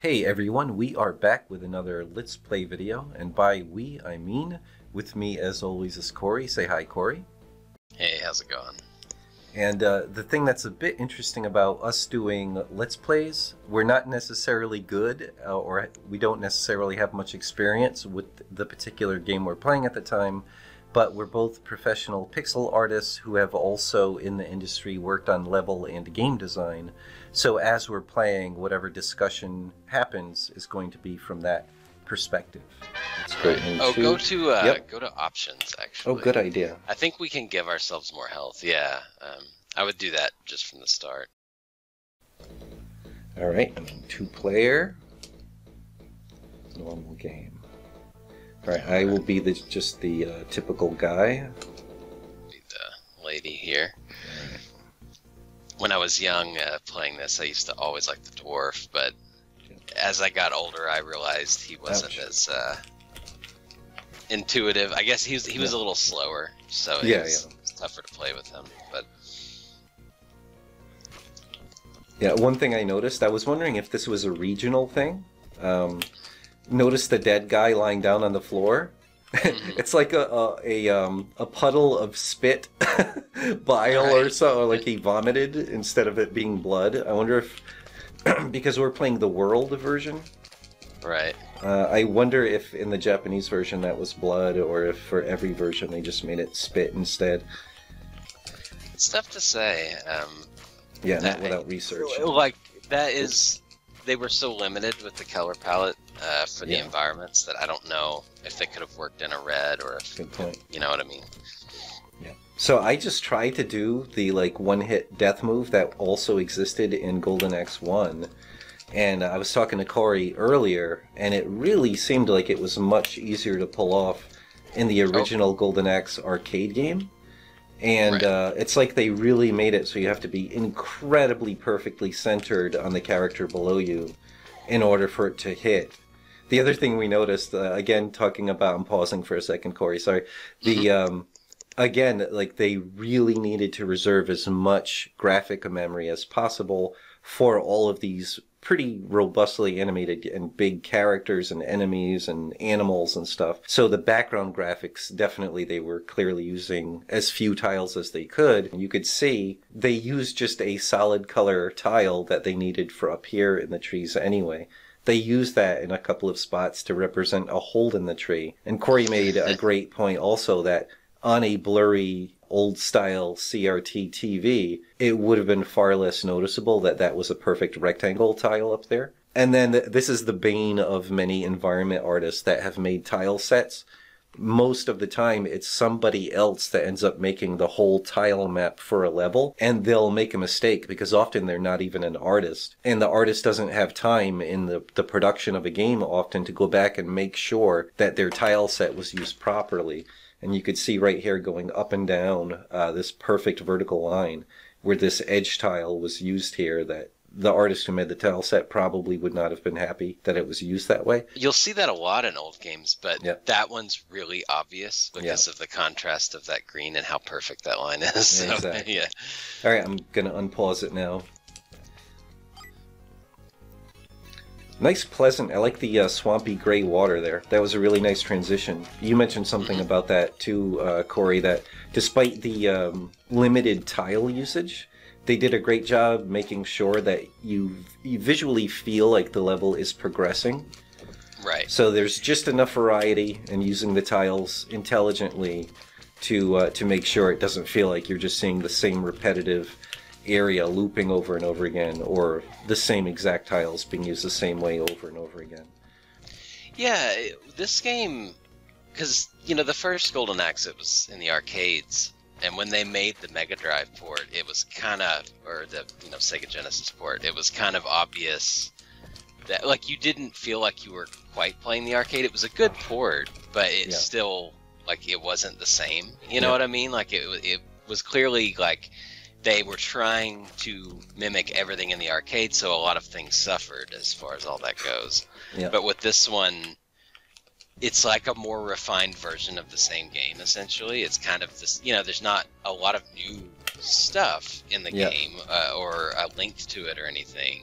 Hey everyone, we are back with another Let's Play video, and by we, I mean, with me as always is Corey. Say hi, Corey. Hey, how's it going? And the thing that's a bit interesting about us doing Let's Plays, we're not necessarily good, or we don't necessarily have much experience with the particular game we're playing at the time, but we're both professional pixel artists who have also in the industry worked on level and game design. So as we're playing, whatever discussion happens is going to be from that perspective. That's great. Oh, go to options, actually. Oh, good idea. I think we can give ourselves more health. Yeah, I would do that just from the start. All right, I mean, two-player, normal game. All right, I will be just the typical guy. Be the lady here. When I was young, playing this, I used to always like the dwarf, but as I got older, I realized he wasn't as intuitive. I guess he was a little slower, so it was tougher to play with him. But yeah, one thing I noticed, I was wondering if this was a regional thing. Notice the dead guy lying down on the floor. It's like a puddle of spit, bile or so, like he vomited instead of it being blood. I wonder if, because we're playing the world version, right? I wonder if in the Japanese version that was blood, or if for every version they just made it spit instead. It's tough to say. Yeah, not without research. Like that is, they were so limited with the color palette. For the environments, that I don't know if they could have worked in a red or if, you know what I mean? Yeah. So I just tried to do the like one-hit death move that also existed in Golden Axe I, and I was talking to Corey earlier, and it really seemed like it was much easier to pull off in the original Golden Axe arcade game, and it's like they really made it so you have to be incredibly perfectly centered on the character below you in order for it to hit. The other thing we noticed, again, talking about, I'm pausing for a second, Corey, sorry. The, again, like they really needed to reserve as much graphic memory as possible for all of these pretty robustly animated and big characters and enemies and animals and stuff. So the background graphics, definitely they were clearly using as few tiles as they could. You could see they used just a solid color tile that they needed for up here in the trees anyway. They used that in a couple of spots to represent a hole in the tree. And Corey made a great point also that on a blurry old-style CRT TV, it would have been far less noticeable that that was a perfect rectangle tile up there. And then this is the bane of many environment artists that have made tile sets. Most of the time, it's somebody else that ends up making the whole tile map for a level, and they'll make a mistake because often they're not even an artist, and the artist doesn't have time in the production of a game often to go back and make sure that their tile set was used properly. And you could see right here going up and down this perfect vertical line where this edge tile was used here that the artist who made the tile set probably would not have been happy that it was used that way. You'll see that a lot in old games, but that one's really obvious because of the contrast of that green and how perfect that line is. So, exactly. Yeah. All right, I'm going to unpause it now. Nice, pleasant. I like the swampy gray water there. That was a really nice transition. You mentioned something about that too, Corey, that despite the limited tile usage, they did a great job making sure that you visually feel like the level is progressing. Right. So there's just enough variety and using the tiles intelligently to make sure it doesn't feel like you're just seeing the same repetitive area looping over and over again, or the same exact tiles being used the same way over and over again. Yeah, this game, because, you know, the first Golden Axe, it was in the arcades. And when they made the Mega Drive port, it was kind of, or the, you know, Sega Genesis port, it was kind of obvious that, like, you didn't feel like you were quite playing the arcade. It was a good port, but it still, like, it wasn't the same. You know what I mean? Like, it was clearly, like, they were trying to mimic everything in the arcade, so a lot of things suffered as far as all that goes. Yeah. But with this one, it's like a more refined version of the same game, essentially. It's kind of this, you know, there's not a lot of new stuff in the game or a link to it or anything.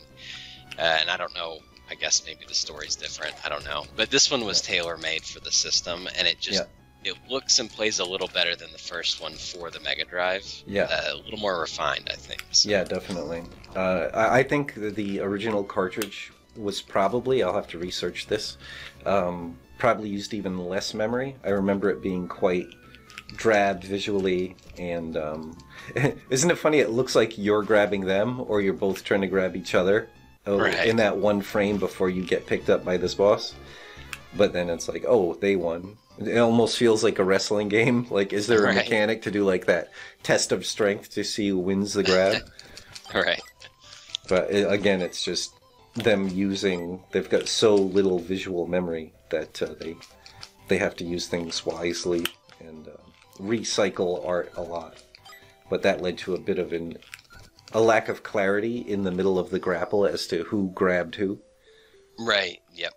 And I don't know I guess maybe the story's different. I don't know. But this one was tailor-made for the system, and it just it looks and plays a little better than the first one for the Mega Drive. Yeah, a little more refined, I think. So. Yeah, definitely. I think the original cartridge was probably, I'll have to research this, probably used even less memory. I remember it being quite drab visually, and isn't it funny, it looks like you're grabbing them, or you're both trying to grab each other in that one frame before you get picked up by this boss. But then it's like, oh, they won. It almost feels like a wrestling game. Like, is there a mechanic to do like that test of strength to see who wins the grab? But again, it's just them using, they've got so little visual memory that they have to use things wisely and recycle art a lot. But that led to a bit of a lack of clarity in the middle of the grapple as to who grabbed who. Right, yep.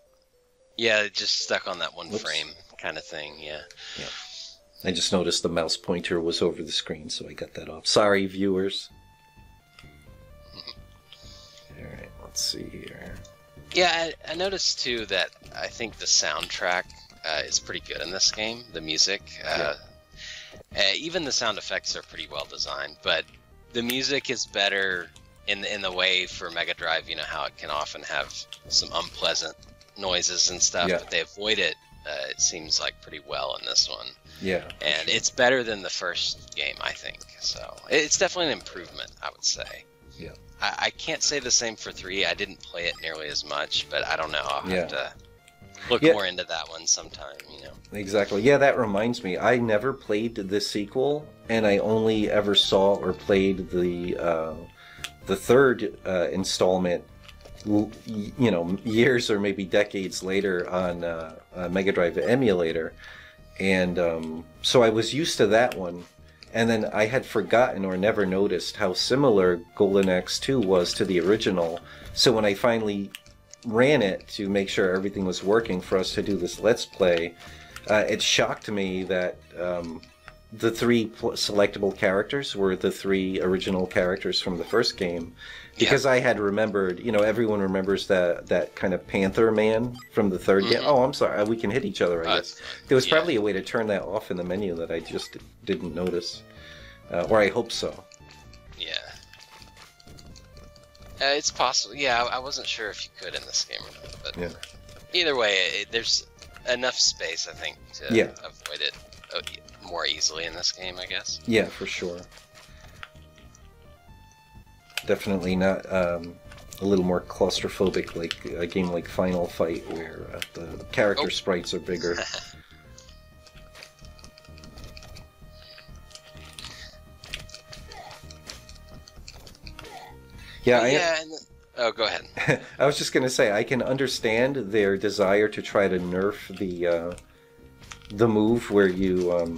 Yeah, it just stuck on that one frame kind of thing, yeah. I just noticed the mouse pointer was over the screen, so I got that off. Sorry, viewers. Alright, let's see here. Yeah, I noticed too that I think the soundtrack is pretty good in this game, the music. Even the sound effects are pretty well designed, but the music is better in the way for Mega Drive, you know, how it can often have some unpleasant noises and stuff, but they avoid it, it seems like, pretty well in this one. Yeah. And it's better than the first game, I think. So it's definitely an improvement, I would say. Yeah. I can't say the same for 3. I didn't play it nearly as much, but I don't know. I'll have to look more into that one sometime, you know. Exactly. Yeah, that reminds me. I never played the sequel, and I only ever saw or played the third installment, you know, years or maybe decades later on a Mega Drive emulator. And so I was used to that one, and then I had forgotten or never noticed how similar Golden Axe II was to the original. So when I finally ran it to make sure everything was working for us to do this Let's Play, it shocked me that the 3 selectable characters were the 3 original characters from the first game. Because I had remembered, you know, everyone remembers that kind of Panther Man from the third game. Oh, I'm sorry, we can hit each other, I guess. There was probably a way to turn that off in the menu that I just didn't notice. Or I hope so. Yeah. It's possible. Yeah, I wasn't sure if you could in this game or not. But either way, there's enough space, I think, to avoid it more easily in this game, I guess. Yeah, for sure. Definitely not a little more claustrophobic like a game like Final Fight, where the character sprites are bigger. Oh, go ahead. I was just going to say, I can understand their desire to try to nerf the move where you,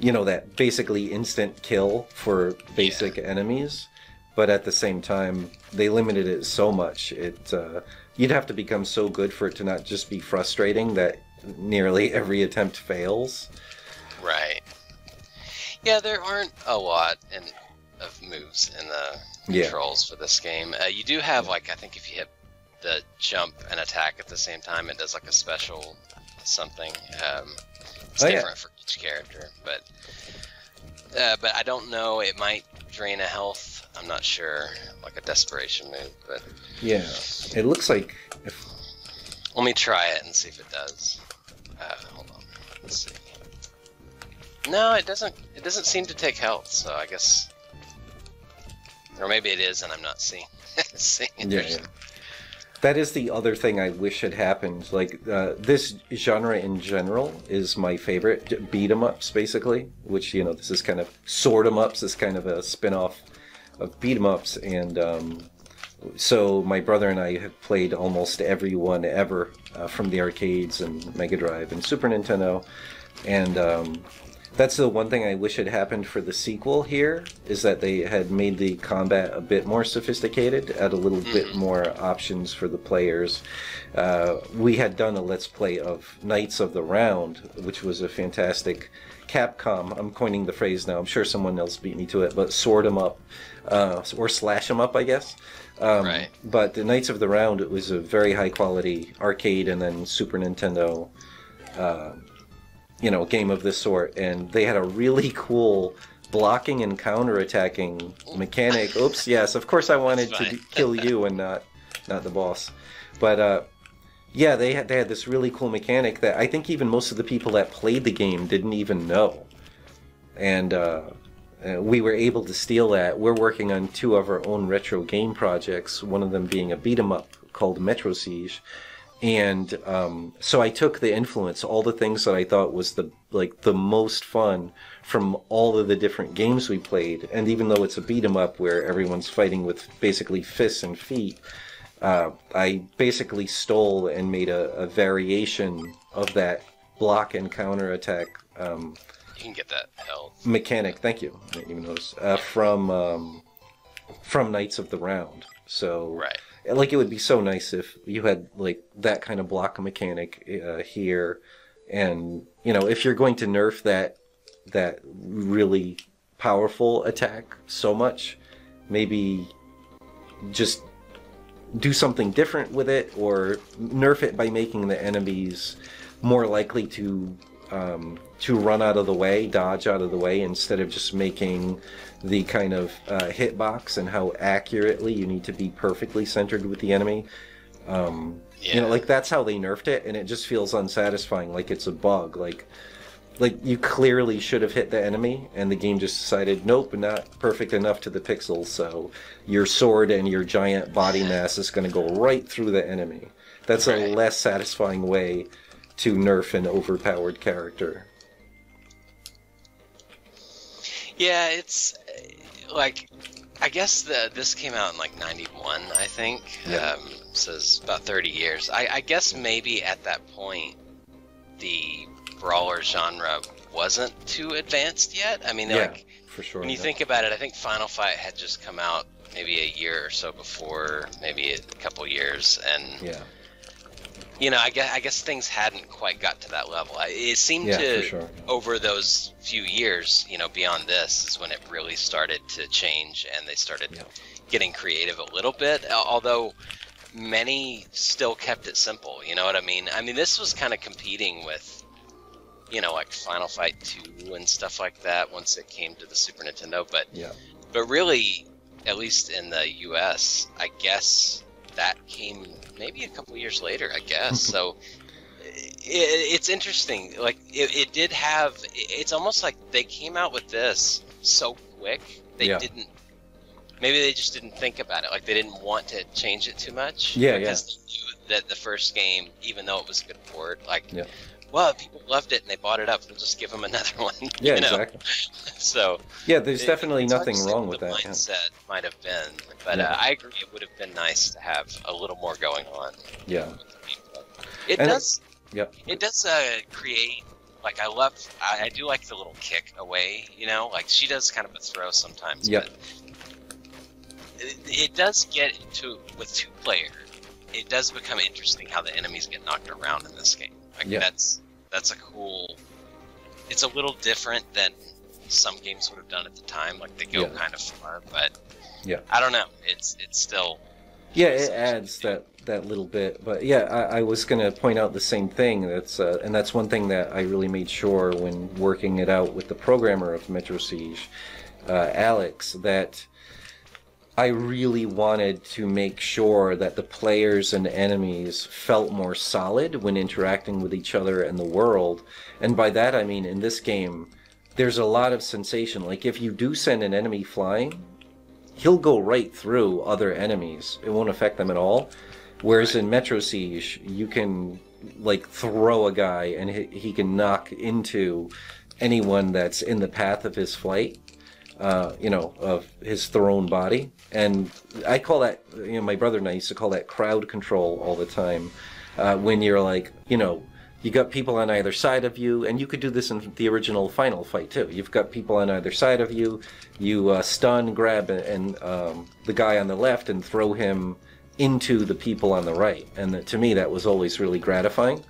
you know, that basically instant kill for basic enemies. But at the same time, they limited it so much. You'd have to become so good for it to not just be frustrating that nearly every attempt fails. Right. Yeah, there aren't a lot of moves in the controls for this game. You do have, like, I think if you hit the jump and attack at the same time, it does, like, a special something. It's different for each character. But I don't know. It might drain a health. I'm not sure, like a desperation move, but yeah, it looks like. Let me try it and see if it does. Hold on, let's see. No, it doesn't. It doesn't seem to take health, so I guess, or maybe it is, and I'm not seeing it. Yeah. That is the other thing I wish had happened. Like, this genre in general is my favorite. Beat 'em ups, basically, which, you know, this is kind of sword 'em ups. This is kind of a spin-off of beat 'em ups, and so my brother and I have played almost every one ever from the arcades and Mega Drive and Super Nintendo, and That's the one thing I wish had happened for the sequel here, is that they had made the combat a bit more sophisticated, add a little bit more options for the players. We had done a Let's Play of Knights of the Round, which was a fantastic Capcom, I'm coining the phrase now, I'm sure someone else beat me to it, but sword 'em up, or slash 'em up, I guess. Right. But the Knights of the Round, it was a very high quality arcade and then Super Nintendo you know, game of this sort, and they had a really cool blocking and counter-attacking mechanic. Oops, yes, of course I wanted to kill you and not the boss. But yeah, they had this really cool mechanic that I think even most of the people that played the game didn't even know. And we were able to steal that. We're working on two of our own retro game projects, one of them being a beat-em-up called Metro Siege. And so I took the influence, all the things that I thought was the most fun from all of the different games we played. And even though it's a beat 'em up where everyone's fighting with basically fists and feet, I basically stole and made a variation of that block and counter attack. You can get that health mechanic. Thank you. I didn't even notice from Knights of the Round. So right. Like, it would be so nice if you had, like, that kind of block mechanic here. And, you know, if you're going to nerf that really powerful attack so much, maybe just do something different with it, or nerf it by making the enemies more likely to run out of the way, dodge out of the way, instead of just making the kind of hitbox and how accurately you need to be perfectly centered with the enemy. You know, like, that's how they nerfed it, and it just feels unsatisfying, like it's a bug. Like you clearly should have hit the enemy, and the game just decided, nope, not perfect enough to the pixels, so your sword and your giant body mass is going to go right through the enemy. That's a less satisfying way to nerf an overpowered character. Yeah, it's like, I guess this came out in like 91, I think. Yeah. So it's about 30 years. I guess maybe at that point the brawler genre wasn't too advanced yet. I mean, yeah, like, for sure, when you think about it, I think Final Fight had just come out maybe a year or so before, maybe a couple years, and yeah. You know, I guess things hadn't quite got to that level. It seemed to, over those few years, you know, beyond this is when it really started to change, and they started getting creative a little bit, although many still kept it simple, you know what I mean? I mean, this was kind of competing with, you know, like Final Fight 2 and stuff like that once it came to the Super Nintendo, but really, at least in the US, I guess that came maybe a couple years later, I guess. So it's interesting. Like, it did have, it's almost like they came out with this so quick. They didn't, maybe they just didn't think about it. Like, they didn't want to change it too much. Yeah, because they knew that the first game, even though it was a good port, like, well, people loved it and they bought it up. We'll just give them another one. Yeah, you know? Exactly. So yeah, there's definitely nothing wrong with that. The mindset might have been, but I agree. It would have been nice to have a little more going on. Yeah. It does create, like, I do like the little kick away. You know, like, she does kind of a throw sometimes. Yeah. It does get into, with two player, it does become interesting how the enemies get knocked around in this game. Like, that's a cool, it's a little different than some games would have done at the time. Like, they go kind of far, but I don't know. It's still, it adds that little bit. But yeah, I was gonna point out the same thing. That's and that's one thing that I really made sure when working it out with the programmer of Metro Siege, Alex, that I really wanted to make sure that the players and enemies felt more solid when interacting with each other and the world. And by that I mean, in this game, there's a lot of sensation. Like, if you do send an enemy flying, he'll go right through other enemies. It won't affect them at all. Whereas in Metro Siege, you can, like, throw a guy and he can knock into anyone that's in the path of his flight. You know, of his thrown body. And I call that, you know, my brother and I used to call that crowd control all the time. When you're like, you know, You got people on either side of you, and you could do this in the original Final Fight too. You've got people on either side of you. You stun, grab, and the guy on the left and throw him into the people on the right. And to me, that was always really gratifying.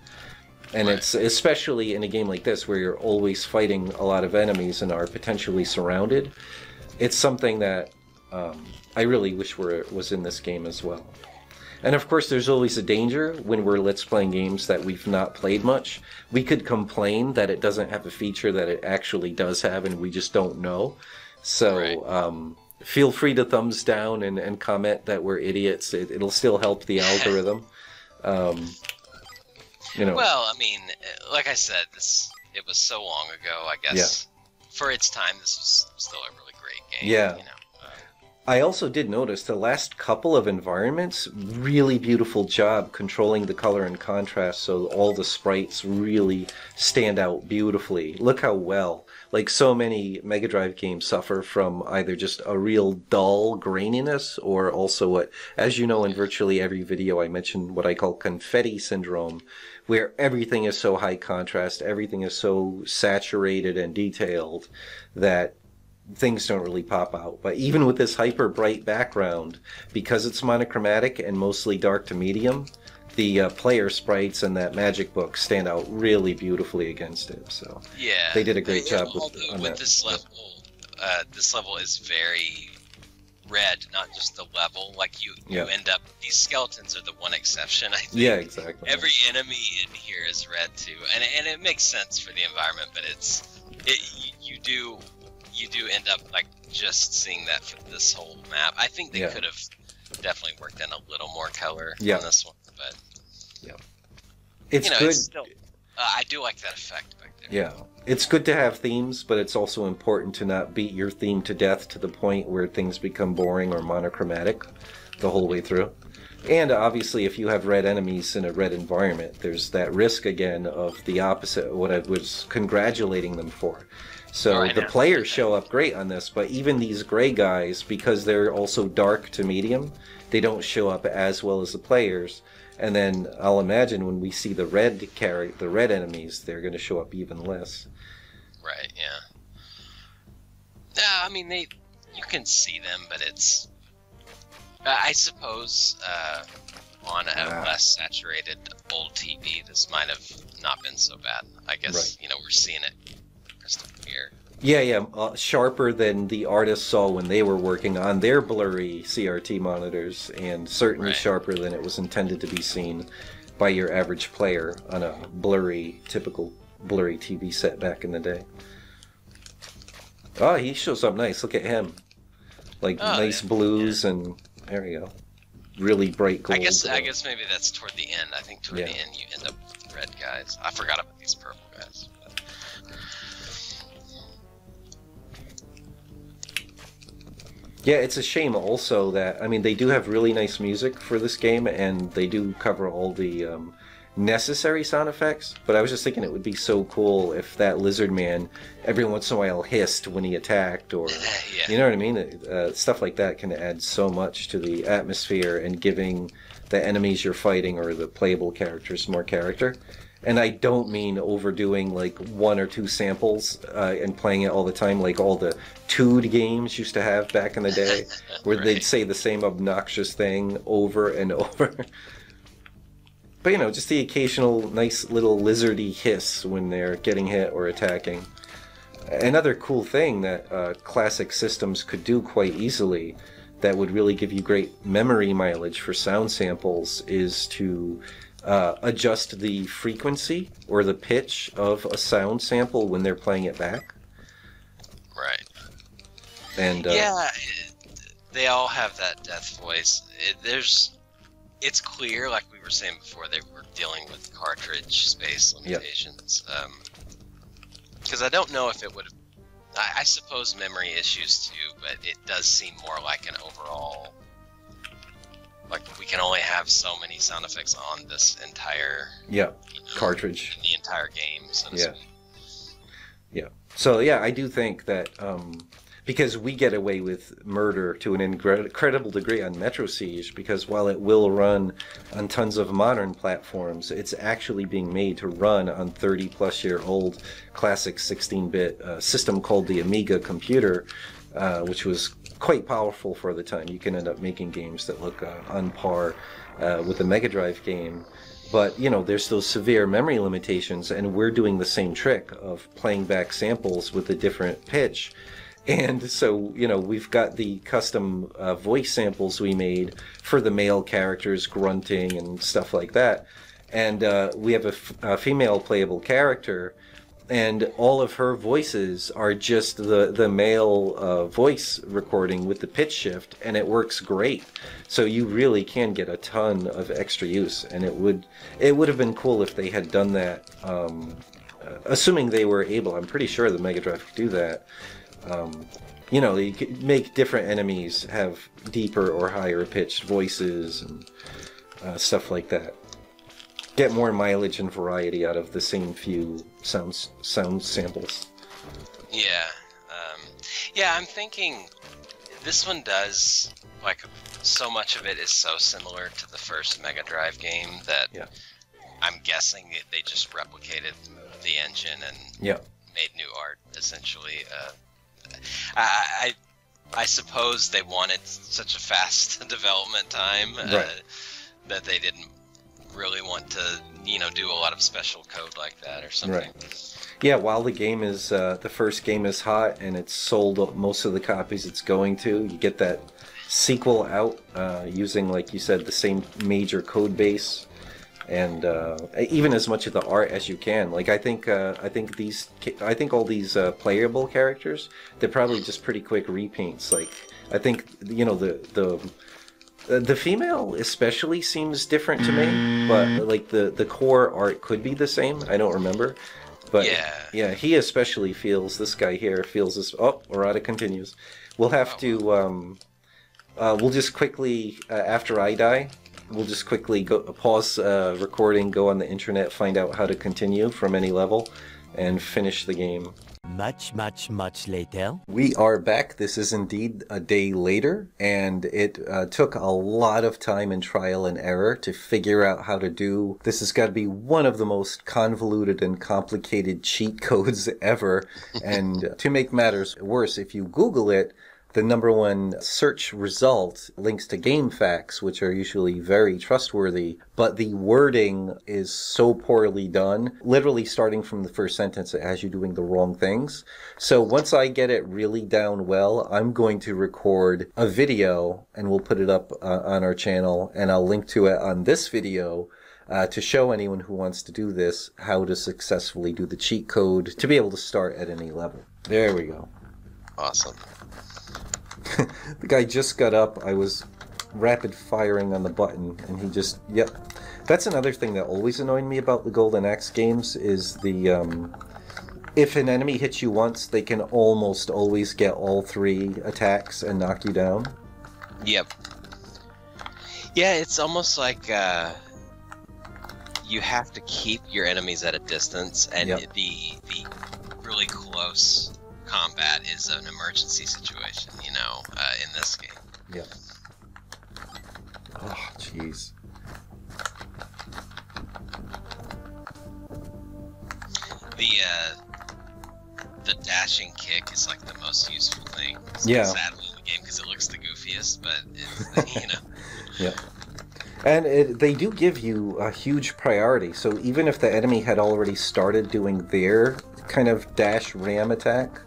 And it's especially in a game like this where you're always fighting a lot of enemies and are potentially surrounded. It's something that I really wish was in this game as well. And of course, there's always a danger when we're Let's Playing games that we've not played much. We could complain that it doesn't have a feature that it actually does have, and we just don't know. So feel free to thumbs down and comment that we're idiots. It'll still help the algorithm. You know. Well, I mean, like I said, it was so long ago, I guess. Yeah. For its time, this was still a really great game. Yeah. You know? I also did notice the last couple of environments, really beautiful job controlling the color and contrast so all the sprites really stand out beautifully. Look how well. Like, so many Mega Drive games suffer from either just a real dull graininess or also what, as you know, in virtually every video I mentioned what I call confetti syndrome, where everything is so high contrast, everything is so saturated and detailed that things don't really pop out. But even with this hyper bright background, because it's monochromatic and mostly dark to medium, the player sprites and that magic book stand out really beautifully against it. So yeah, they did a great job with this level. This level is very red, not just the level. Like you end up, these skeletons are the one exception, I think. Yeah, exactly. Every enemy in here is red too, and it makes sense for the environment. But you do end up like just seeing that for this whole map. I think they could have definitely worked in a little more color on this one, but it's good. It's still, I do like that effect back there. Yeah, it's good to have themes, but it's also important to not beat your theme to death to the point where things become boring or monochromatic the whole way through. And obviously, if you have red enemies in a red environment, there's that risk again of the opposite, what I was congratulating them for. So the players show up great on this, but even these gray guys, because they're also dark to medium, they don't show up as well as the players. And then I'll imagine when we see the red the red enemies, they're going to show up even less. Right, yeah. I mean, you can see them, but it's... I suppose on a less saturated old TV, this might have not been so bad. I guess, you know, we're seeing it crystal clear. Yeah, yeah, sharper than the artists saw when they were working on their blurry CRT monitors, and certainly sharper than it was intended to be seen by your average player on a blurry, typical blurry TV set back in the day. Oh, he shows up nice. Look at him. Like, nice blues and... There we go. Really bright gold. I guess maybe that's toward the end. I think toward the end you end up with red guys. I forgot about these purple guys. But... Yeah, it's a shame also that, I mean, they do have really nice music for this game, and they do cover all the necessary sound effects, but I was just thinking it would be so cool if that lizard man every once in a while hissed when he attacked, or you know what I mean, stuff like that can add so much to the atmosphere and giving the enemies you're fighting or the playable characters more character. And I don't mean overdoing like one or two samples and playing it all the time, like all the Tood games used to have back in the day, where they'd say the same obnoxious thing over and over. But, you know, just the occasional nice little lizardy hiss when they're getting hit or attacking. Another cool thing that classic systems could do quite easily that would really give you great memory mileage for sound samples is to adjust the frequency or the pitch of a sound sample when they're playing it back. Right. And yeah, they all have that death voice. It's clear, like we were saying before, they were dealing with cartridge space limitations. Because I don't know if it would have... I suppose memory issues too, but it does seem more like an overall... Like, we can only have so many sound effects on this entire... Yeah, you know, cartridge. The entire game, so to speak. Yeah. So, yeah, I do think that... because we get away with murder to an incredible degree on Metro Siege, because while it will run on tons of modern platforms, it's actually being made to run on 30-plus-year-old classic 16-bit system called the Amiga computer, which was quite powerful for the time. You can end up making games that look on par with a Mega Drive game. But, you know, there's those severe memory limitations, and we're doing the same trick of playing back samples with a different pitch. And so, you know, we've got the custom voice samples we made for the male characters grunting and stuff like that. And we have a female playable character, and all of her voices are just the male voice recording with the pitch shift, and it works great. So you really can get a ton of extra use, and it would have been cool if they had done that, assuming they were able. I'm pretty sure the Mega Drive could do that. You know, you could make different enemies have deeper or higher pitched voices and stuff like that. Get more mileage and variety out of the same few sound samples. Yeah, yeah. I'm thinking this one does, like, so much of it is so similar to the first Mega Drive game that I'm guessing they just replicated the engine and made new art, essentially. I suppose they wanted such a fast development time that they didn't really want to, you know, do a lot of special code like that or something. Right. Yeah, while the game is, the first game is hot and it's sold most of the copies it's going to, you get that sequel out using, like you said, the same major code base and even as much of the art as you can. Like, I think all these playable characters, they're probably just pretty quick repaints. Like, I think, you know, the female especially seems different to me, but like the core art could be the same. I don't remember, but yeah, he especially feels, this guy here feels this. Oh, errata continues. We'll have to. We'll just quickly after I die, we'll just quickly go pause recording, go on the internet, find out how to continue from any level, and finish the game. Much later. We are back. This is indeed a day later, and it took a lot of time and trial and error to figure out how to do. This has got to be one of the most convoluted and complicated cheat codes ever. And to make matters worse, if you Google it, the #1 search result links to game facts, which are usually very trustworthy, but the wording is so poorly done. Literally starting from the first sentence, it has you doing the wrong things. So once I get it really down well, I'm going to record a video and we'll put it up on our channel, and I'll link to it on this video to show anyone who wants to do this how to successfully do the cheat code to be able to start at any level. There we go. Awesome. The guy just got up. I was rapid firing on the button, and he just, yep. That's another thing that always annoyed me about the Golden Axe games is the, if an enemy hits you once, they can almost always get all 3 attacks and knock you down. Yep. Yeah, it's almost like, you have to keep your enemies at a distance, and the really close combat is an emergency situation, you know, in this game. Yeah. Oh, jeez. The dashing kick is like the most useful thing. It's sadly in the game because it looks the goofiest, but it's, you know. And they do give you a huge priority, so even if the enemy had already started doing their kind of dash ram attack,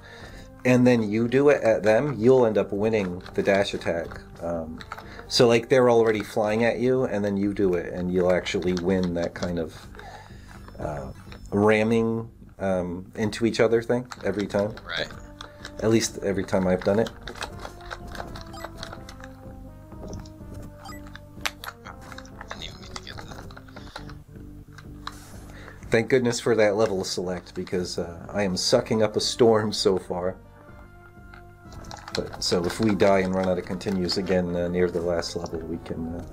and then you do it at them, you'll end up winning the dash attack. So, like, they're already flying at you, and then you do it, and you'll actually win that kind of ramming into each other thing every time. Right. At least every time I've done it. Thank goodness for that level select, because I am sucking up a storm so far. But, so if we die and run out of continues again near the last level, we can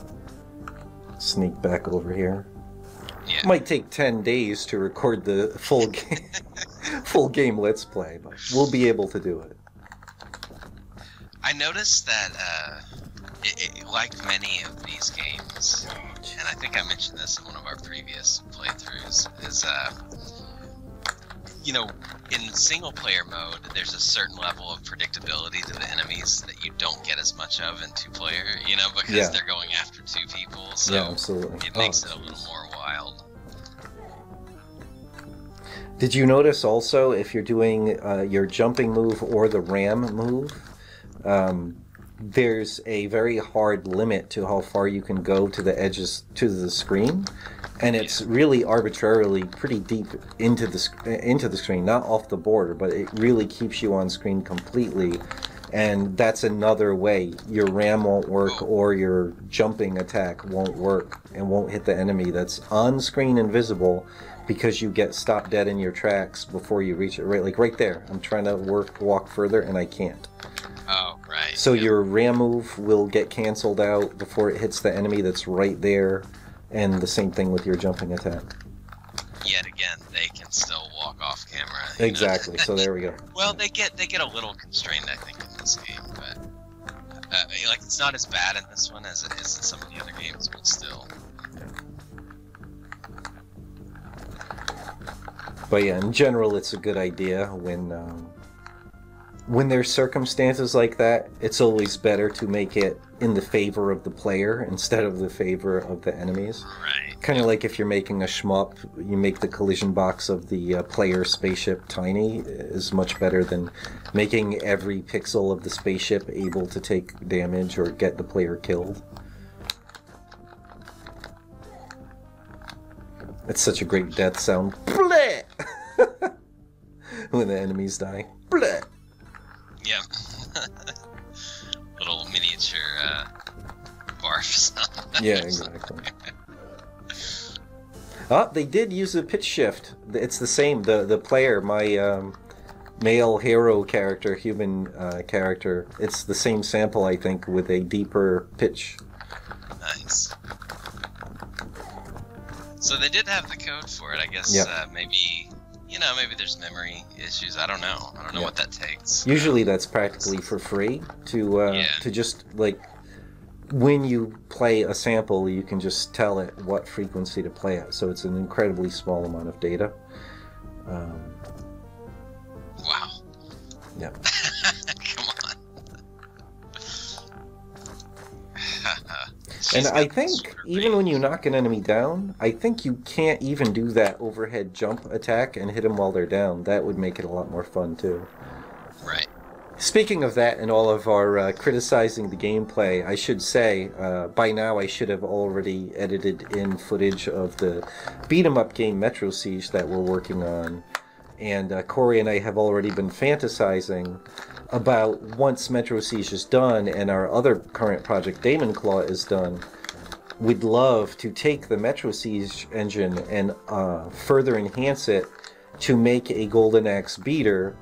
sneak back over here. Yeah. Might take 10 days to record the full game, full game Let's Play, but we'll be able to do it. I noticed that it, like many of these games, and I think I mentioned this in one of our previous playthroughs, is you know, in single player mode, there's a certain level of predictability to the enemies that you don't get as much of in two player, you know, because yeah. they're going after two people, so yeah, absolutely. It makes it a little more wild. Did you notice also, if you're doing your jumping move or the ram move, there's a very hard limit to how far you can go to the edges to the screen, and it's really arbitrarily pretty deep into the screen, not off the border, but it really keeps you on screen completely, and that's another way your ram won't work or your jumping attack won't work and won't hit the enemy that's on screen invisible, because you get stopped dead in your tracks before you reach it. Right, like right there. I'm trying to walk further and I can't. Oh, right. So your ram move will get canceled out before it hits the enemy that's right there, and the same thing with your jumping attack. Yet again, they can still walk off camera. Exactly. You know? So there we go. Well, they get a little constrained, I think, in this game, but like it's not as bad in this one as it is in some of the other games, but still. But yeah, in general, it's a good idea when there's circumstances like that. It's always better to make it in the favor of the player instead of the favor of the enemies. Right. Kind of like if you're making a shmup, you make the collision box of the player spaceship tiny is much better than making every pixel of the spaceship able to take damage or get the player killed. It's such a great death sound. Bleh! When the enemies die. Bleh! Yeah. Little miniature barf sound. Yeah, exactly. Oh, they did use a pitch shift. It's the same. The player, my male hero character, human character, it's the same sample, I think, with a deeper pitch. Nice. So they did have the code for it, I guess. Yep. Maybe, you know, maybe there's memory issues. I don't know. I don't know what that takes. Usually that's practically for free to just, like, when you play a sample, you can just tell it what frequency to play at. So it's an incredibly small amount of data. Wow. Yeah. Come on. And I think, even when you knock an enemy down, I think you can't even do that overhead jump attack and hit them while they're down. That would make it a lot more fun, too. Right. Speaking of that and all of our criticizing the gameplay, I should say, by now I should have already edited in footage of the beat-em-up game Metro Siege that we're working on. And Corey and I have already been fantasizing about once Metro Siege is done and our other current project, Daemon Claw, is done, we'd love to take the Metro Siege engine and further enhance it to make a Golden Axe beater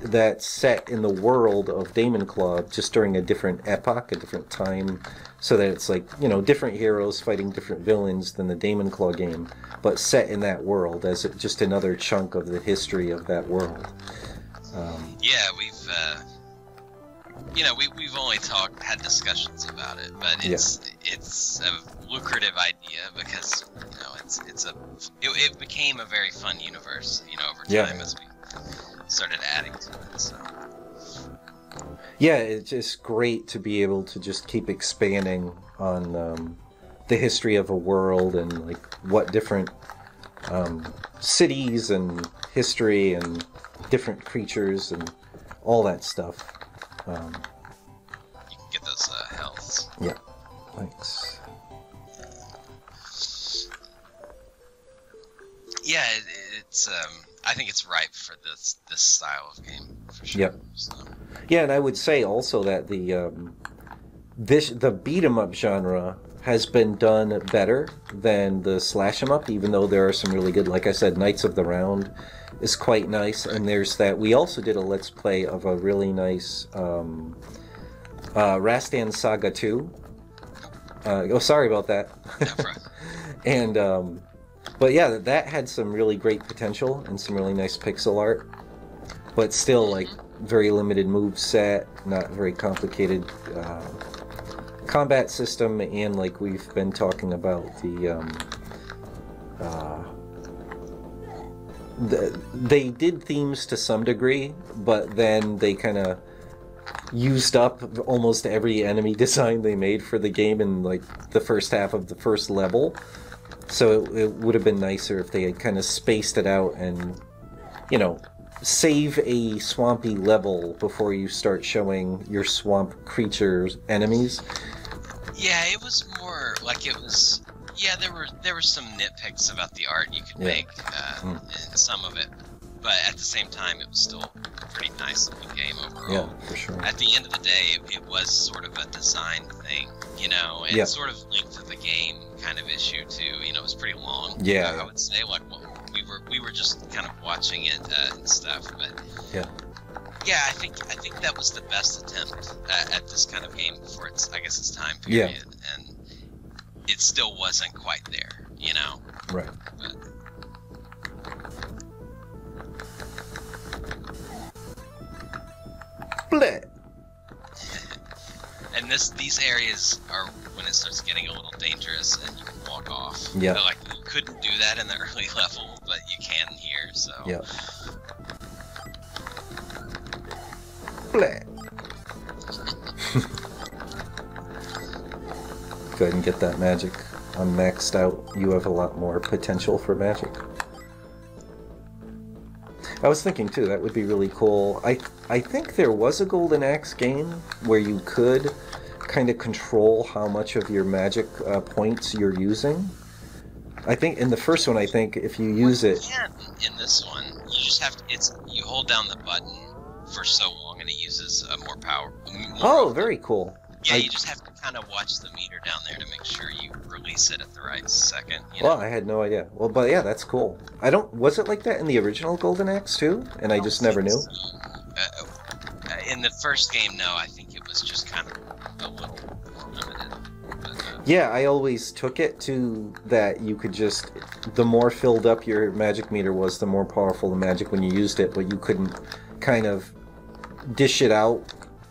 that's set in the world of Daemon Claw, just during a different epoch, a different time, so that it's like, you know, different heroes fighting different villains than the Daemon Claw game, but set in that world as just another chunk of the history of that world. Yeah, we've, you know, we've only had discussions about it, but it's a lucrative idea because, you know, it became a very fun universe, you know, over time as we started adding to it, so. Yeah, it's just great to be able to just keep expanding on the history of a world and, like, what different cities and history and different creatures and all that stuff. You can get those healths. Yeah, thanks. Yeah, it's. I think it's ripe for this style of game for sure. Yep. So. Yeah, and I would say also that the beat 'em up genre has been done better than the slash 'em up, even though there are some really good. Like I said, Knights of the Round is quite nice, and there's that. We also did a Let's Play of a really nice Rastan Saga 2. Oh, sorry about that. And but yeah, that had some really great potential and some really nice pixel art. But still, like, very limited moveset, not very complicated combat system, and like we've been talking about, they did themes to some degree, but then they kind of used up almost every enemy design they made for the game in like the first half of the first level. So it would have been nicer if they had kind of spaced it out and, you know, save a swampy level before you start showing your swamp creatures enemies. Yeah, it was more like it was... Yeah, there were some nitpicks about the art you could make, in some of it, but at the same time, it was still a pretty nice looking game overall. Yeah, for sure. At the end of the day, it was sort of a design thing, you know, and sort of linked to the game kind of issue too. You know, it was pretty long. Yeah, I would say like we were just kind of watching it and stuff, but yeah, I think that was the best attempt at this kind of game before its, I guess, its time period. Yeah. And it still wasn't quite there, you know? Right. But... Bleh. And these areas are when it starts getting a little dangerous and you can walk off. Yeah. So, like, you couldn't do that in the early level, but you can here, so. Yeah. Bleh. Go ahead and get that magic. I'm maxed out. You have a lot more potential for magic. I was thinking too, that would be really cool. I think there was a Golden Axe game where you could kind of control how much of your magic points you're using. I think in the first one, I think if you use it, in this one, you just have to. It's you hold down the button for so long, and it uses more power. Oh, very cool. Yeah, you just have to kind of watch the meter down there to make sure you release it at the right second. You know? Well, I had no idea. Well, but yeah, that's cool. I don't. Was it like that in the original Golden Axe too? And I just never knew. So. In the first game, no, I think it was just kind of a little limited. But, yeah, I always took it to that you could just. The more filled up your magic meter was, the more powerful the magic when you used it, but you couldn't kind of dish it out.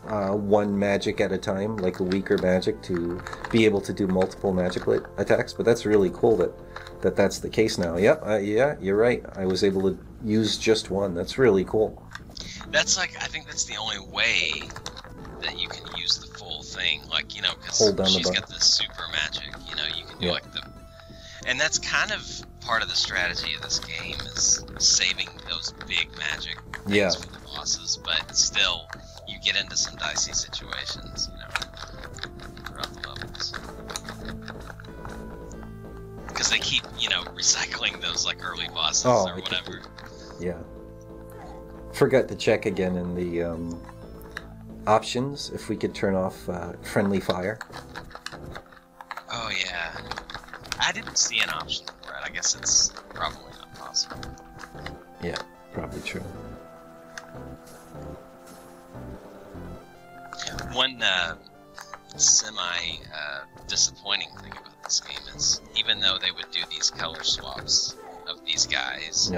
One magic at a time, like a weaker magic, to be able to do multiple magic attacks. But that's really cool that that's the case now. Yep, yeah, you're right. I was able to use just one. That's really cool. That's like, I think that's the only way that you can use the full thing. Like, you know, because she's got this super magic, you know, you can do like the... And that's kind of part of the strategy of this game, is saving those big magic things for the bosses, but still... You get into some dicey situations, you know, throughout the levels. Because they keep, you know, recycling those, like, early bosses or whatever. Yeah. Forgot to check again in the options if we could turn off friendly fire. Oh, yeah. I didn't see an option for it. I guess it's probably not possible. Yeah, probably true. One semi-disappointing thing about this game is, even though they would do these color swaps of these guys,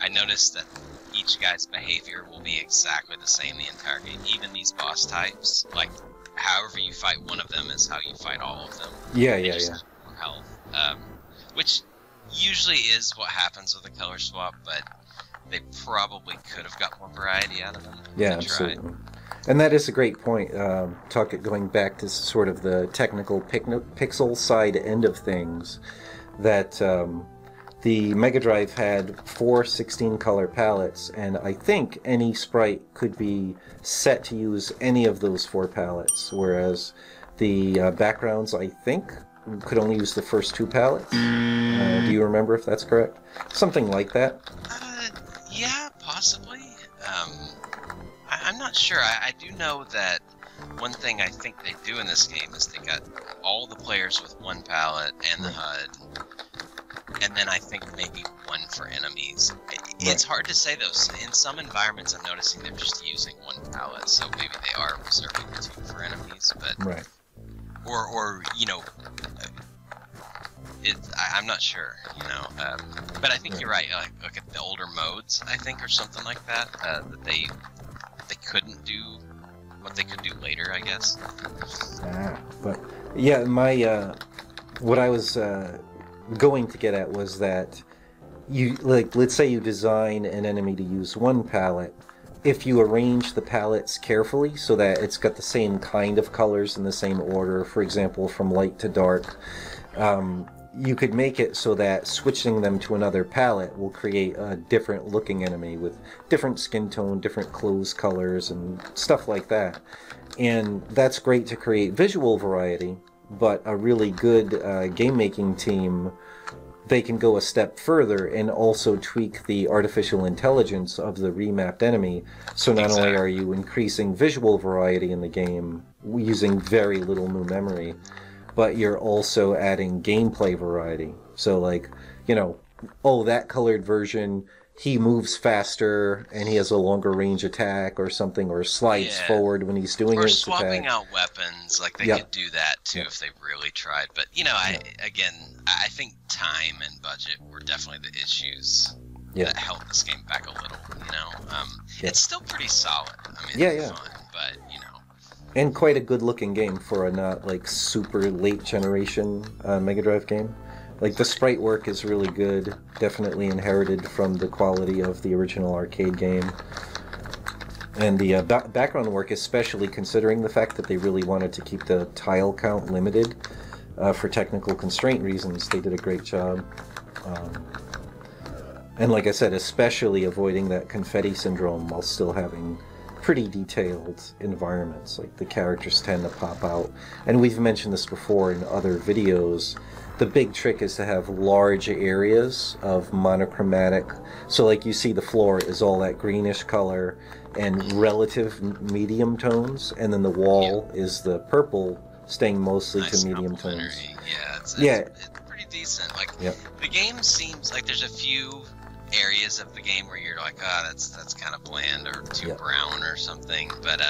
I noticed that each guy's behavior will be exactly the same the entire game. Even these boss types, like, however you fight one of them is how you fight all of them. Yeah, they just have more health, which usually is what happens with a color swap, but they probably could have got more variety out of them. Yeah, absolutely. And that is a great point, going back to sort of the technical pixel side end of things, that the Mega Drive had four 16-color palettes, and I think any sprite could be set to use any of those four palettes, whereas the backgrounds, I think, could only use the first two palettes. Do you remember if that's correct? Something like that. Yeah, possibly. I'm not sure. I do know that one thing I think they do in this game is they got all the players with one palette and the HUD, and then I think maybe one for enemies. It's hard to say, though. In some environments, I'm noticing they're just using one palette, so maybe they are reserving the two for enemies, but... Right. Or you know... I'm not sure, you know, but I think you're right. Like, look at the older modes, I think, or something like that, that they they couldn't do what they could do later, I guess. But yeah, my what I was going to get at was that you, like, let's say you design an enemy to use one palette. If you arrange the palettes carefully so that it's got the same kind of colors in the same order, for example, from light to dark, you could make it so that switching them to another palette will create a different looking enemy with different skin tone, different clothes colors, and stuff like that. And that's great to create visual variety, but a really good game-making team, they can go a step further and also tweak the artificial intelligence of the remapped enemy. So not only are you increasing visual variety in the game using very little new memory, but you're also adding gameplay variety. So, like, you know, oh, that colored version, he moves faster and he has a longer range attack or something, or slides forward when he's doing his attack. Or swapping out weapons, like they could do that too if they really tried. But, you know, I think time and budget were definitely the issues that held this game back a little, you know. It's still pretty solid. I mean, it's fun, but, you know. And quite a good-looking game for a not, like, super late-generation Mega Drive game. Like, the sprite work is really good, definitely inherited from the quality of the original arcade game. And the background work, especially considering the fact that they really wanted to keep the tile count limited for technical constraint reasons, they did a great job. And like I said, especially avoiding that confetti syndrome while still having pretty detailed environments, like the characters tend to pop out. And we've mentioned this before in other videos, the big trick is to have large areas of monochromatic, so like you see the floor is all that greenish color and relative medium tones, and then the wall is the purple, staying mostly to medium tones. Yeah, it's pretty decent. Like, the game seems like there's a few areas of the game where you're like, oh, that's kind of bland or too brown or something, but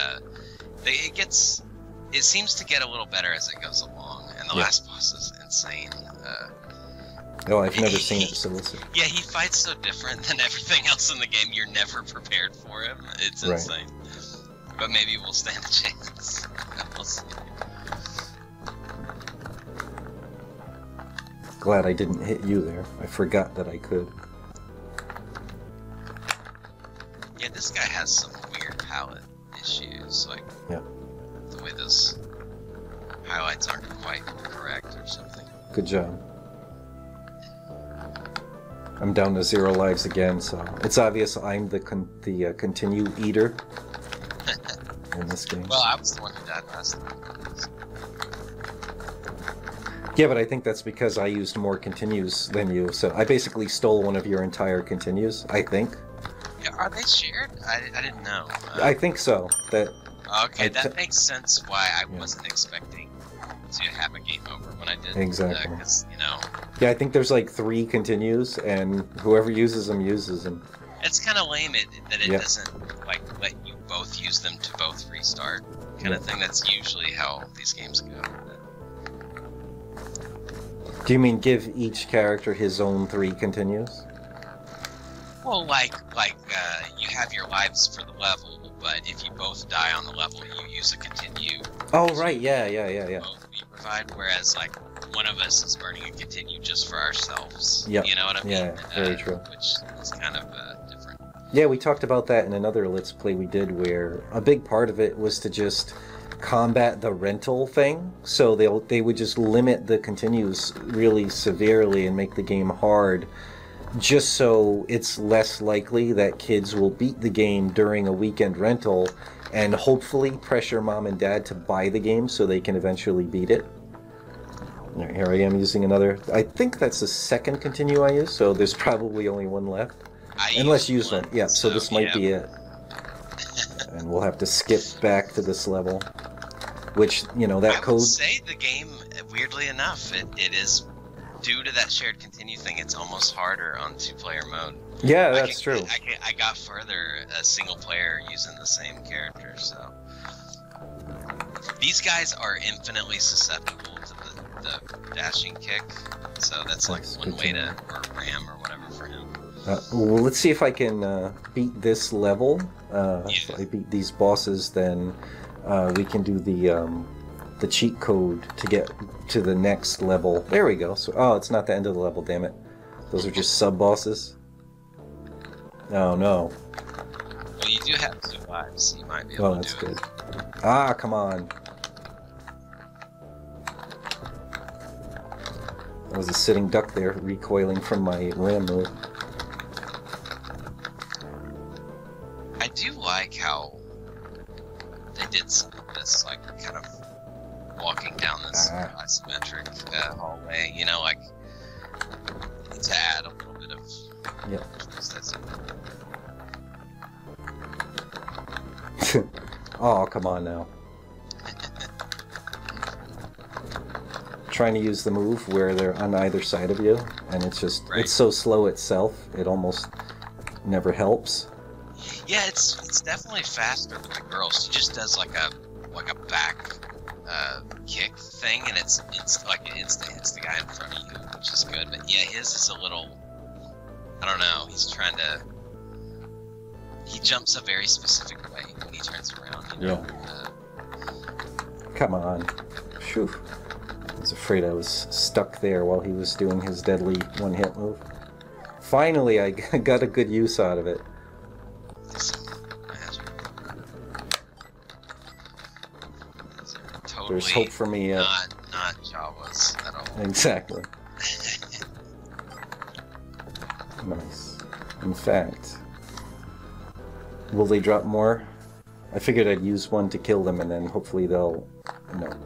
it seems to get a little better as it goes along, and the last boss is insane. No, I've never seen it so listen. Yeah, he fights so different than everything else in the game, you're never prepared for him. It's insane. But maybe we'll stand a chance. We'll see. Glad I didn't hit you there. I forgot that I could. Yeah, this guy has some weird palette issues, like the way those highlights aren't quite correct or something. Good job. I'm down to 0 lives again, so it's obvious I'm the continue eater in this game. Well, I was the one who died last time. Yeah, but I think that's because I used more continues than you, so I basically stole one of your entire continues, I think. Are they shared? I didn't know. I think so. That makes sense why I wasn't expecting to have a game over when I did. Exactly. You know, I think there's like 3 continues, and whoever uses them uses them. It's kind of lame that it doesn't like let you both use them to both restart kind of thing. That's usually how these games go. Do you mean give each character his own 3 continues? Well, like you have your lives for the level, but if you both die on the level, you use a continue. Oh, right, yeah. Both we provide, whereas, like, one of us is burning a continue just for ourselves. Yeah. You know what I mean? Yeah, very true. Which is kind of different. Yeah, we talked about that in another Let's Play we did, where a big part of it was to just combat the rental thing, so they would just limit the continues really severely and make the game hard, just so it's less likely that kids will beat the game during a weekend rental, and hopefully pressure mom and dad to buy the game so they can eventually beat it. Right, here I am using another. I think that's the 2nd continue I use, so there's probably only 1 left. Unless you use one. Yeah, so this might be it. And we'll have to skip back to this level. Which, you know, that code... I would say the game, weirdly enough, it is... Due to that shared continue thing, it's almost harder on 2-player mode. Yeah, that's true. I got further single player using the same character, so... These guys are infinitely susceptible to the dashing kick, so that's like one way to, or ram or whatever for him. Well, let's see if I can beat this level. If I beat these bosses, then we can do the cheat code to get to the next level. There we go. So, oh, it's not the end of the level, damn it. Those are just sub-bosses. Oh, no. Well, you do have 2 lives, so you might be able to do it. Oh, that's good. Ah, come on. I was a sitting duck there, recoiling from my ramroll. I do like how they did some of this, like, kind of walking down this isometric hallway, you know, like, to add a little bit of... Yeah. Oh, come on now. Trying to use the move where they're on either side of you, and it's just it's so slow itself, it almost never helps. Yeah, it's definitely faster with the girl. She just does like a back kick thing, and it's like it instantly hits the guy in front of you, which is good. But yeah, his is a little, I don't know, he's trying to, he jumps a very specific way when he turns around, you know. Come on. Phew. I was afraid I was stuck there while he was doing his deadly one-hit move. Finally, I got a good use out of it. Totally. There's hope for me. Not Jawas at all. Exactly. Nice. In fact, will they drop more? I figured I'd use one to kill them, and then hopefully they'll, you know.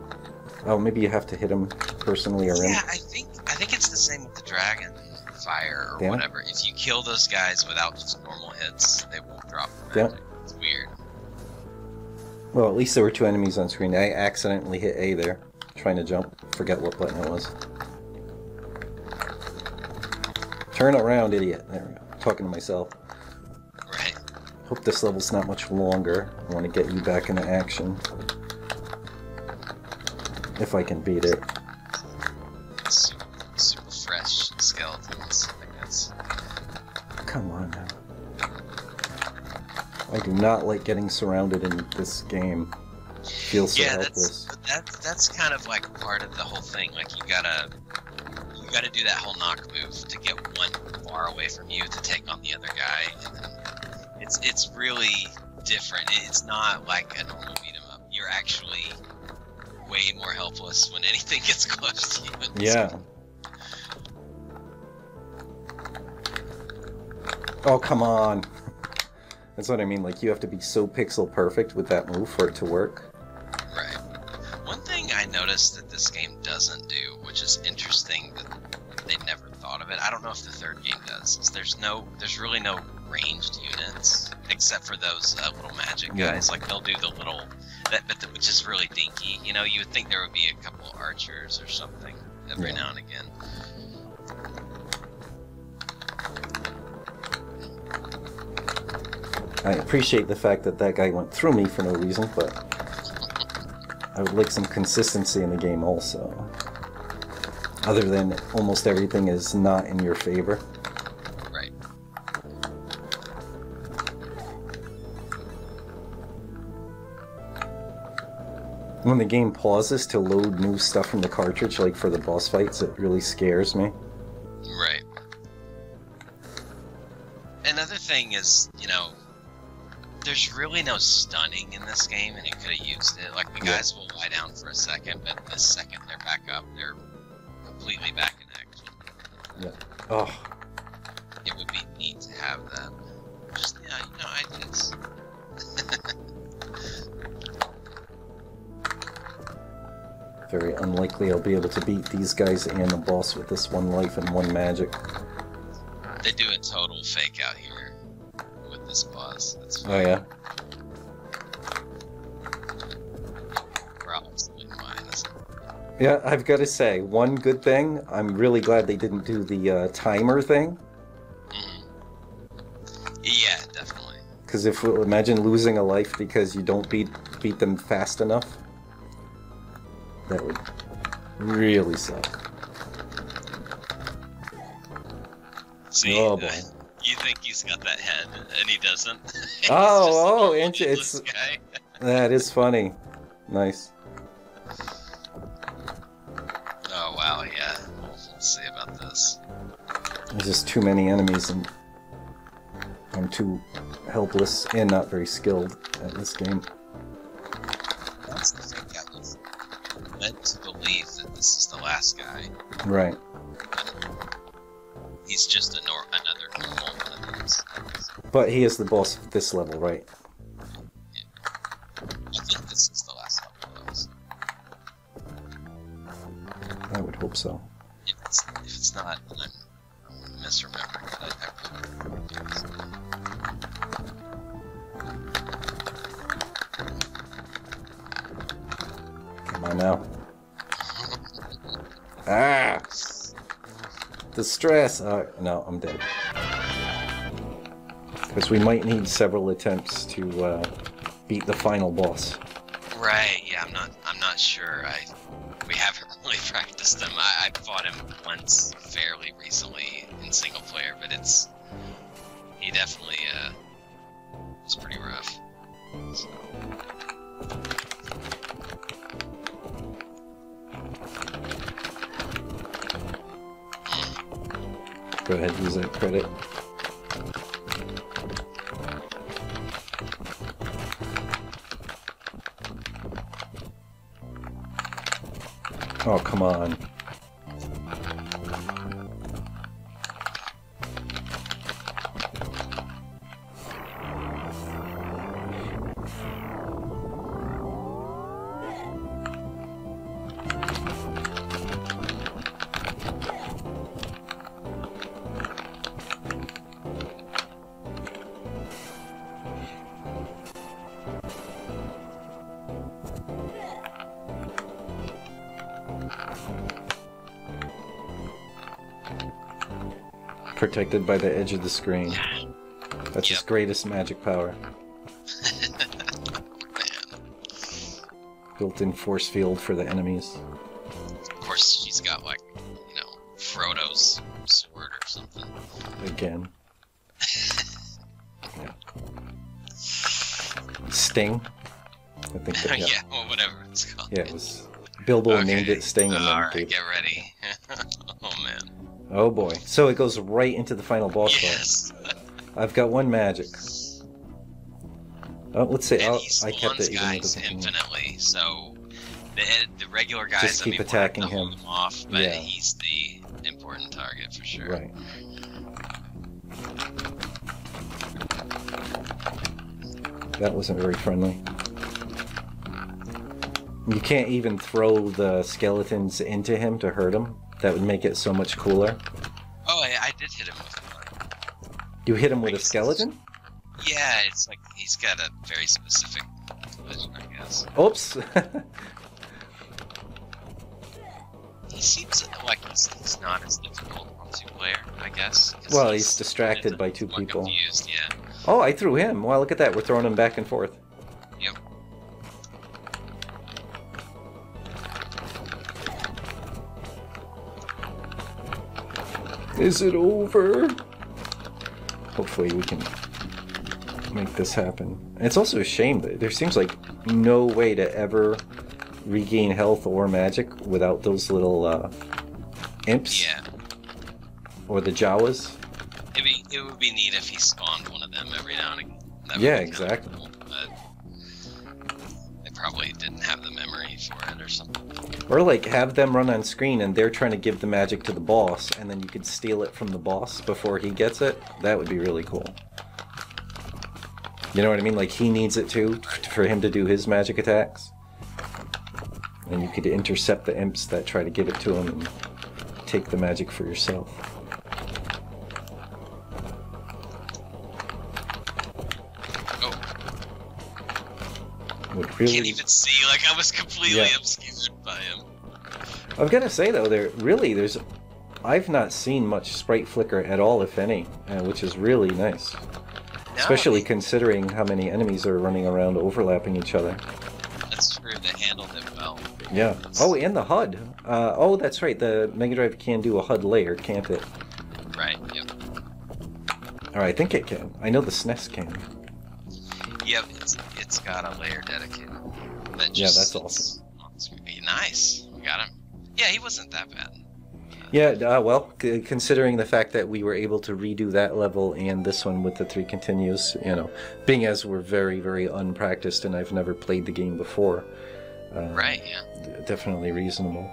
Oh, maybe you have to hit him personally or him. Yeah, I think it's the same with the dragon fire or whatever. If you kill those guys without just normal hits, they won't drop them. It's weird. Well, at least there were 2 enemies on screen. I accidentally hit A there, trying to jump. Forget what button it was. Turn around, idiot. There we go. I'm talking to myself. Right. Hope this level's not much longer. I want to get you back into action. If I can beat it. Super, super fresh skeletons, I guess. Come on now. I do not like getting surrounded in this game. I feel so helpless. That's kind of like part of the whole thing. Like you gotta do that whole knock move to get one far away from you to take on the other guy. And then it's really different. It's not like a normal beat 'em up. You're actually way more helpless when anything gets close to you. Yeah. Oh, come on. That's what I mean. Like, you have to be so pixel perfect with that move for it to work. Right. One thing I noticed that this game doesn't do, which is interesting that they never thought of it. I don't know if the third game does. Is there's really no ranged units except for those little magic guys. Like, they'll do the little. Which is really dinky. You know, you would think there would be a couple archers or something every now and again. I appreciate the fact that that guy went through me for no reason, but I would like some consistency in the game also. Other than almost everything is not in your favor. When the game pauses to load new stuff from the cartridge, like for the boss fights, it really scares me. Right. Another thing is, you know, there's really no stunning in this game, and it could have used it. Like, the guys will lie down for a second, but the second they're back up, they're completely back in action. Yeah. Oh. It would be neat to have that. Just, yeah, you know, I think it's... Very unlikely I'll be able to beat these guys and the boss with this 1 life and 1 magic. They do a total fake out here with this boss. That's funny. Oh yeah. Probably mine. Yeah, I've got to say, one good thing, I'm really glad they didn't do the timer thing. Yeah, definitely. Because if imagine losing a life because you don't beat them fast enough. That would really suck. See, oh boy. You think he's got that head, and he doesn't. Oh, it's that is funny. Nice. Oh wow, yeah. We'll see about this. There's just too many enemies, and I'm too helpless and not very skilled at this game. That's the thing. I was meant to believe that this is the last guy. Right. He's just another normal one. But he is the boss of this level, right? Yeah. I think this is the last level. I would hope so. If it's not, then I'm misremembering. I really remember it. Come on now. Ah! The stress! No, I'm dead. Because we might need several attempts to beat the final boss. Right? Yeah, I'm not sure. We haven't really practiced him. I fought him once fairly recently in single player, but he definitely was pretty rough. So. Go ahead and use that credit. Oh, come on. Protected by the edge of the screen. That's his greatest magic power. Built-in force field for the enemies. Of course, he's got, like, you know, Frodo's sword or something. Again. Yeah. Sting? I think that, yeah. Yeah, well, whatever it's called. Yeah, it was... Bilbo named it Sting. Alright, get ready. Oh, man. Oh boy. So it goes right into the final boss fight. Yes. I've got one magic. Oh, let's see. I kept it guys infinitely. So the regular guys just keep attacking him off, but yeah. He's the important target for sure. Right. That wasn't very friendly. You can't even throw the skeletons into him to hurt him. That would make it so much cooler. Oh, I did hit him with one. You hit him with a skeleton? Yeah, it's like he's got a very specific collision, I guess. Oops! He seems like he's not as difficult on two-player, I guess. Well, he's distracted by two people. Confused, yeah. Oh, I threw him. Wow, look at that. We're throwing him back and forth. Yep. Is it over? Hopefully we can make this happen. And it's also a shame that there seems like no way to ever regain health or magic without those little imps. Yeah. Or the Jawas. It would be neat if he spawned one of them every now and again. That yeah, exactly. Cool, but they probably didn't have the memory for it or something. Or, like, have them run on screen and they're trying to give the magic to the boss, and then you could steal it from the boss before he gets it. That would be really cool. You know what I mean? Like, he needs it too, for him to do his magic attacks. And you could intercept the imps that try to give it to him and take the magic for yourself. Really... I can't even see, like, I was completely obscured by him. I've got to say, though, I've not seen much sprite flicker at all, if any, which is really nice. No, especially considering how many enemies are running around overlapping each other. That's true, they handled it well. Yeah. Oh, and the HUD. Oh, that's right, the Mega Drive can do a HUD layer, can't it? Right, yep. Or I think it can. I know the SNES can. Yep, it's got a layer dedicated. That just, yeah, that's awesome. It's gonna be nice. We got him. Yeah, he wasn't that bad. Yeah, well, considering the fact that we were able to redo that level and this one with the 3 continues, you know, being as we're very, very unpracticed and I've never played the game before. Right, yeah. Definitely reasonable.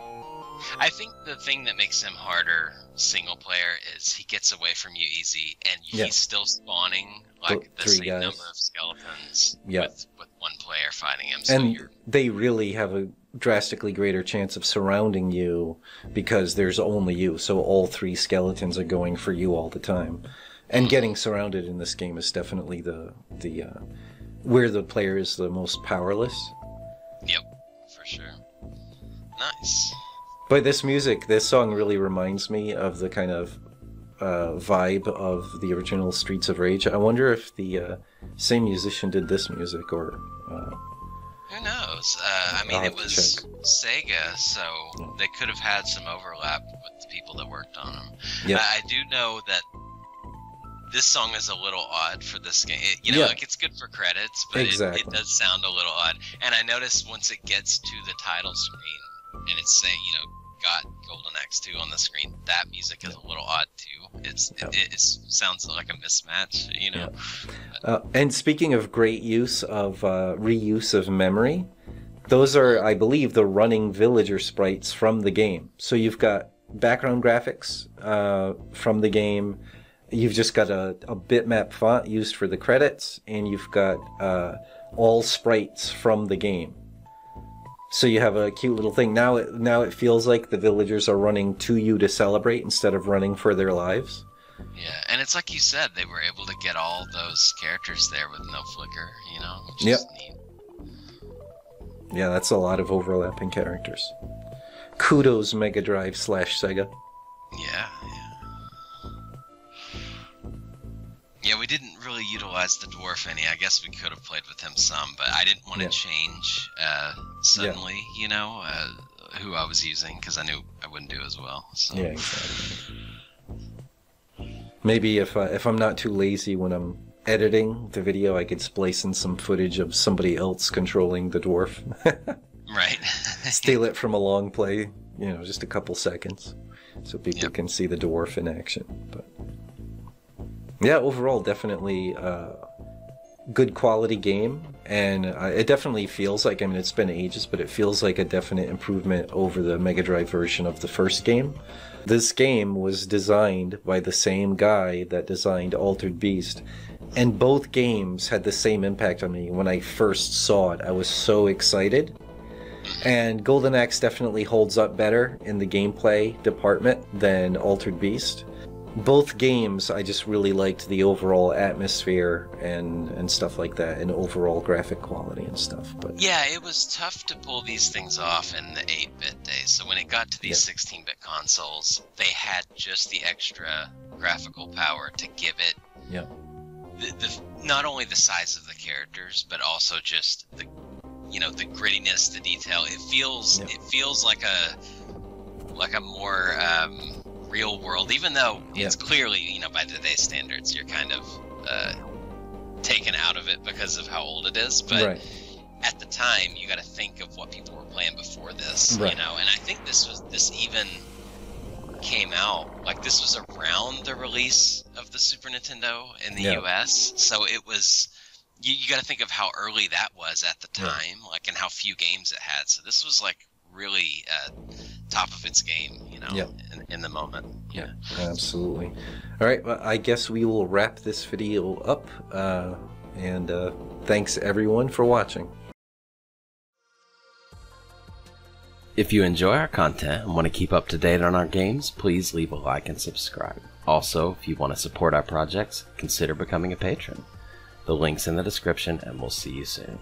I think the thing that makes him harder single player is he gets away from you easy, and he's still spawning like the same guys. Number of skeletons with one player fighting him. So and they really have a drastically greater chance of surrounding you because there's only you, so all 3 skeletons are going for you all the time. And getting surrounded in this game is definitely the where the player is the most powerless. Yep, for sure. Nice. But this music, this song really reminds me of the kind of vibe of the original Streets of Rage. I wonder if the same musician did this music or... Who knows? I mean, it was Sega, so they could have had some overlap with the people that worked on them. Yep. I do know that this song is a little odd for this game. It, you know, like, it's good for credits, but it does sound a little odd. And I noticed once it gets to the title screen and it's saying, you know, got Golden Axe II on the screen, that music is a little odd too. It sounds like a mismatch, you know. Yeah. And speaking of great use of reuse of memory, those are, I believe, the running villager sprites from the game. So you've got background graphics from the game. You've just got a bitmap font used for the credits, and you've got all sprites from the game. So you have a cute little thing. Now it feels like the villagers are running to you to celebrate instead of running for their lives. Yeah, and it's like you said, they were able to get all those characters there with no flicker, you know? Which is neat. Yeah, that's a lot of overlapping characters. Kudos Mega Drive / Sega. Yeah, yeah. Yeah, we didn't really utilize the dwarf any. I guess we could have played with him some, but I didn't want to change suddenly, you know, who I was using, because I knew I wouldn't do as well. So. Yeah, exactly. Maybe if I'm not too lazy when I'm editing the video, I could splice in some footage of somebody else controlling the dwarf. Right. Steal it from a long play, you know, just a couple seconds, so people can see the dwarf in action, but... Yeah, overall, definitely good quality game, and it definitely feels like, I mean, it's been ages, but it feels like a definite improvement over the Mega Drive version of the first game. This game was designed by the same guy that designed Altered Beast, and both games had the same impact on me. When I first saw it, I was so excited, and Golden Axe definitely holds up better in the gameplay department than Altered Beast. Both games, I just really liked the overall atmosphere and stuff like that, and overall graphic quality and stuff. But yeah, it was tough to pull these things off in the 8-bit days. So when it got to these 16-bit consoles, they had just the extra graphical power to give it not only the size of the characters, but also just the, you know, the grittiness, the detail. It feels like a more real world, even though it's clearly, you know, by today's standards, you're kind of taken out of it because of how old it is, but at the time you got to think of what people were playing before this, you know, and I think this even came out, like, this was around the release of the Super Nintendo in the US, so it was, you got to think of how early that was at the time, like, and how few games it had, so this was like really top of its game, you know, in the moment. Yeah, absolutely. All right, well, I guess we will wrap this video up, and thanks everyone for watching. If you enjoy our content and want to keep up to date on our games, please leave a like and subscribe. Also, if you want to support our projects, consider becoming a patron. The link's in the description, and we'll see you soon.